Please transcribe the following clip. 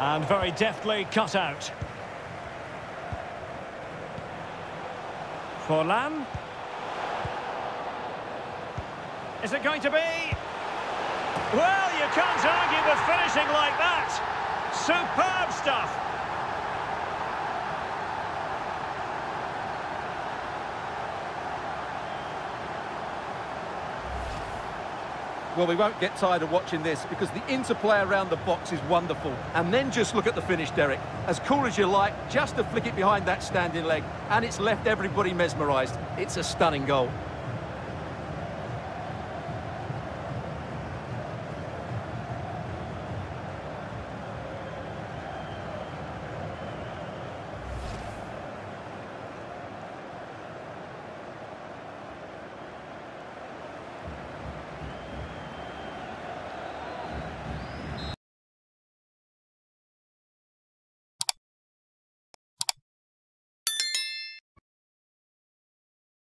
And very deftly cut out. Forlan. Is it going to be? Well, you can't argue with finishing like that. Superb stuff. Well, we won't get tired of watching this because the interplay around the box is wonderful. And then just look at the finish, Derek. As cool as you like, just to flick it behind that standing leg. And it's left everybody mesmerised. It's a stunning goal.